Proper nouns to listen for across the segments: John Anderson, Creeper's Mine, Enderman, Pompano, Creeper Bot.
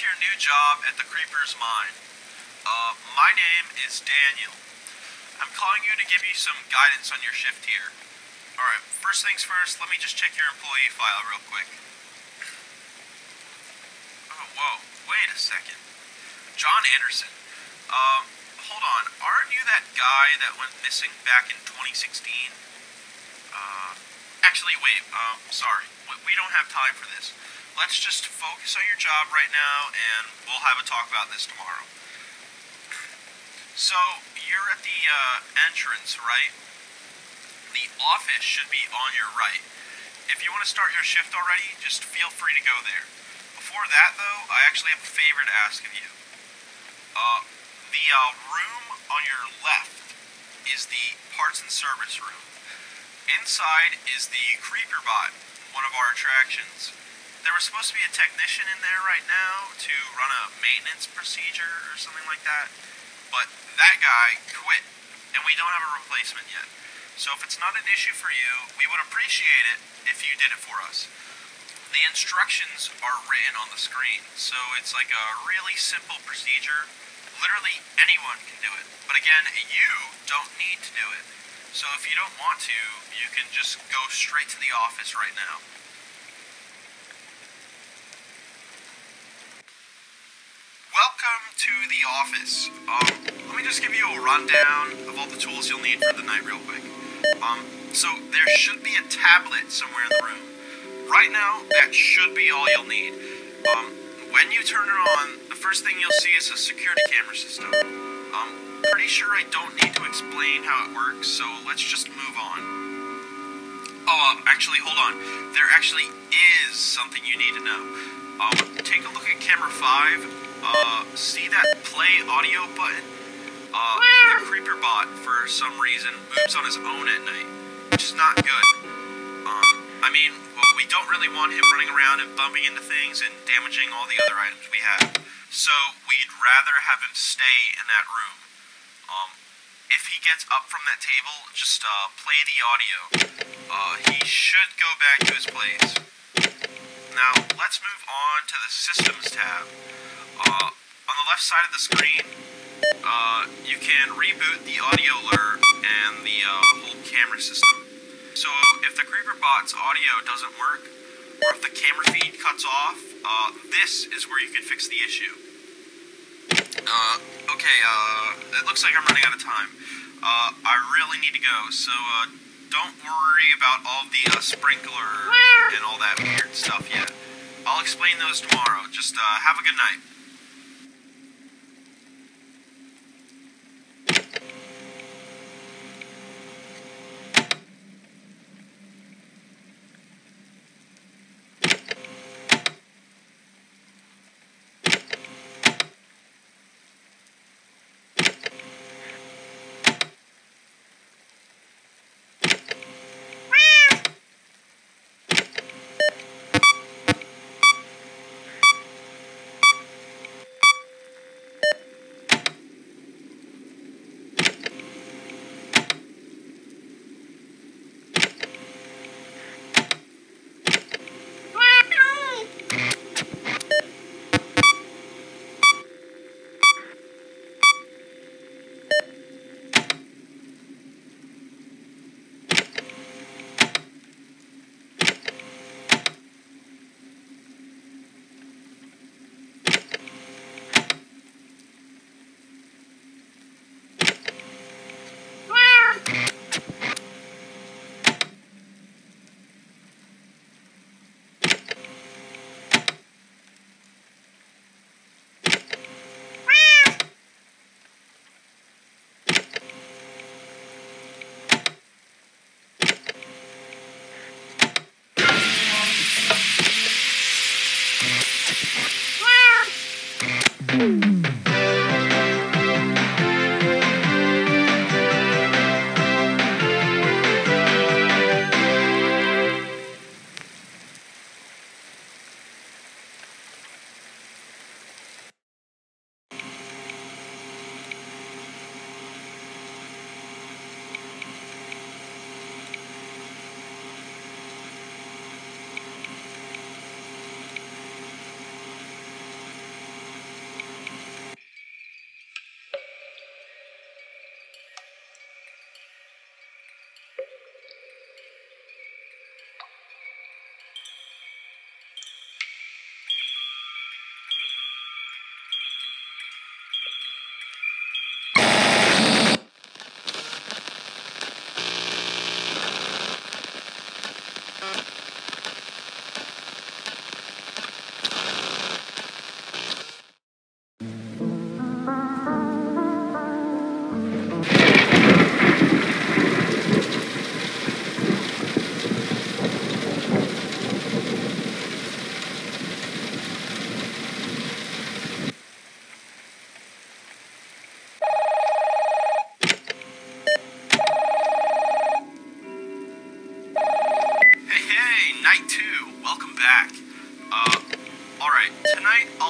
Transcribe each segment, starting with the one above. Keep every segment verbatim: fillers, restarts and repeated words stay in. to your new job at the Creeper's Mine. Uh, my name is Daniel. I'm calling you to give you some guidance on your shift here. Alright, first things first, let me just check your employee file real quick. Oh, whoa, wait a second. John Anderson. Um, uh, hold on, aren't you that guy that went missing back in twenty sixteen? Uh, actually, wait, um, sorry. We don't have time for this. Let's just focus on your job right now, and we'll have a talk about this tomorrow. So, you're at the uh, entrance, right? The office should be on your right. If you want to start your shift already, just feel free to go there. Before that, though, I actually have a favor to ask of you. Uh, the uh, room on your left is the parts and service room. Inside is the Creeper Bot, one of our attractions. There was supposed to be a technician in there right now to run a maintenance procedure or something like that, but that guy quit, and we don't have a replacement yet. So if it's not an issue for you, we would appreciate it if you did it for us. The instructions are written on the screen, so it's like a really simple procedure. Literally anyone can do it, but again, you don't need to do it. So if you don't want to, you can just go straight to the office right now. Welcome to the office. Um, let me just give you a rundown of all the tools you'll need for the night real quick. Um, so there should be a tablet somewhere in the room. Right now, that should be all you'll need. Um, when you turn it on, the first thing you'll see is a security camera system. I'm pretty sure I don't need to explain how it works, so let's just move on. Oh, um, actually, hold on. There actually is something you need to know. Um, take a look at camera five. Uh, see that play audio button? Uh, the Creeper Bot, for some reason, moves on his own at night, which is not good. Um, I mean, well, we don't really want him running around and bumping into things and damaging all the other items we have. So, we'd rather have him stay in that room. Um, if he gets up from that table, just, uh, play the audio. Uh, he should go back to his place. Now, let's move on to the Systems tab. Uh, on the left side of the screen, uh, you can reboot the audio alert and the uh, whole camera system. So if the Creeper Bot's audio doesn't work, or if the camera feed cuts off, uh, this is where you can fix the issue. Uh, okay, uh, it looks like I'm running out of time. Uh, I really need to go, so uh, don't worry about all the uh, sprinkler and all that weird stuff yet. I'll explain those tomorrow. Just uh, have a good night.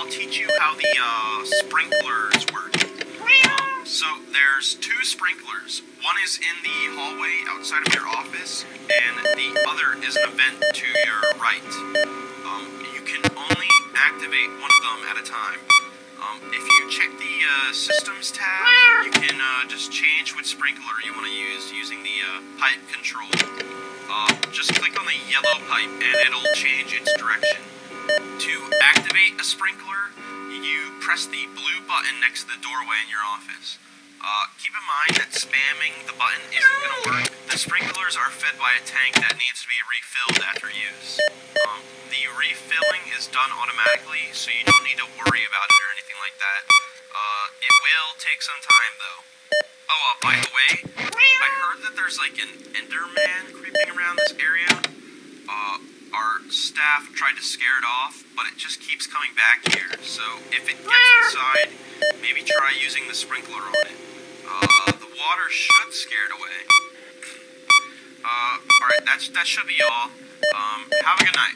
I'll teach you how the uh, sprinklers work. Um, so there's two sprinklers. One is in the hallway outside of your office, and the other is an event to your right. Um, you can only activate one of them at a time. Um, if you check the uh, systems tab, you can uh, just change which sprinkler you want to use using the uh, pipe control. Uh, just click on the yellow pipe, and it'll change its direction. To activate a sprinkler, you press the blue button next to the doorway in your office. Uh, keep in mind that spamming the button isn't going to work. The sprinklers are fed by a tank that needs to be refilled after use. Um, the refilling is done automatically, so you don't need to worry about it or anything like that. Uh, it will take some time, though. Oh, uh, by the way, I heard that there's like an Enderman creeping around this area. Uh... Our staff tried to scare it off, but it just keeps coming back here, so if it gets inside, maybe try using the sprinkler on it. Uh, the water should scare it away. Uh, alright, that's that should be all. Um, have a good night.